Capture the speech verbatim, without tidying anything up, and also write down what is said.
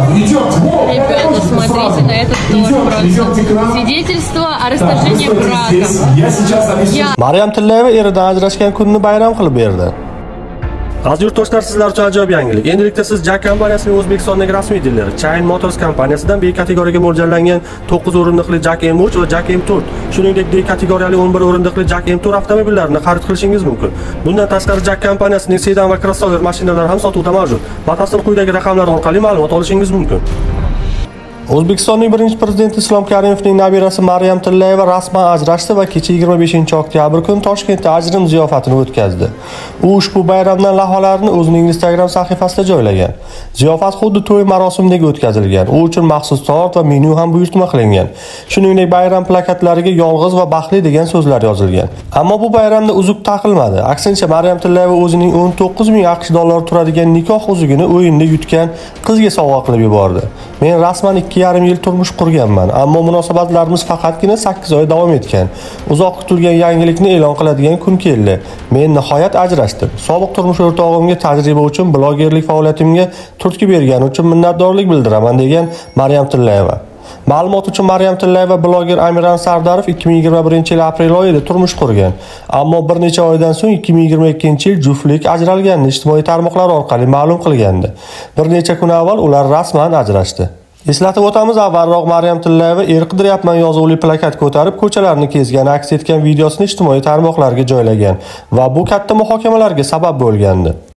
Ребята, смотрите на этот тоже свидетельство о расторжении брака. Mariam Tillyaeva eridan ajrashgan kunni bayram qilib berdi. Aziz yurtdoshlar, sizlar uchun ajoyib yangilik. Endilikda siz JAC kompaniyasining O'zbekistondagi rasmiy dillari Chayn Motors kompaniyasidan B kategoriyaga mo'ljallangan to'qqiz o'rinliqli JAC M üç va JAC M dört, shuningdek D kategoriyali o'n bir o'rinliqli JAC M dört avtomobillarini xarid qilishingiz mumkin. Bundan tashqari JAC kompaniyasining sedan va crossover mashinalari ham sotuvda mavjud. Batafsil quyidagi raqamlar orqali ma'lumot olishingiz mumkin. O'zbekistonning birinchi prezidenti İslam Karimovning nabirasi Mariam Tillyaeva rasman ajrashdi va kecha yigirma beshinchi oktyabr kuni Toshkentda ajrim ziyofatini o'tkazdi. U ushbu bayramdan lavhalarini o'zining Instagram sahifasida joylagan. Ziyofat xuddi to'y marosimidagi o'tkazilgan. U uchun maxsus tort va menyu ham buyurtma qilingan. Shuningdek, bayram plakatlariga "Yolg'iz va baxtli" degan so'zlar yozilgan. Ammo bu bayramda uzuk taqilmadi. Aksincha, Mariam Tillyaeva o'zining o'n to'qqiz ming AQSh dollari turadigan nikoh uzugini o'yinda yutgan qizga sovg'a qilib yubordi. Men rasman yarim yil turmush qurganman, ammo munosabatlarimiz faqatgina sakkiz oy davom etgan. Uzoq kutilgan yangilikni e'lon qiladigan kun keldi. Men nihoyat ajrashdim. Sobiq turmush o'rtog'imga tajriba uchun, blogerlik faoliyatimga turtki bergani uchun minnatdorlik bildiraman, degan Mariam Tillyaeva. Ma'lumot uchun, Mariam Tillyaeva bloger Amirjon Sardarov ikki ming yigirma birinchi yil aprel oyida turmush qurgan, ammo bir necha oydan so'ng ikki ming yigirma ikkinchi yil juftlik ajralganini ijtimoiy tarmoqlar orqali ma'lum qilgandi. Bir necha kun avval ular rasman ajrashdi. Eslatib o'tamiz, avvalroq Mariam Tillyaeva "Er qidiryapman" yozuvli plakat ko'tarib ko'chalarni kezgani aks etgan videosini ijtimoiy tarmoqlarga joylagan va bu katta muhokamalarga sabab bo'lgandi.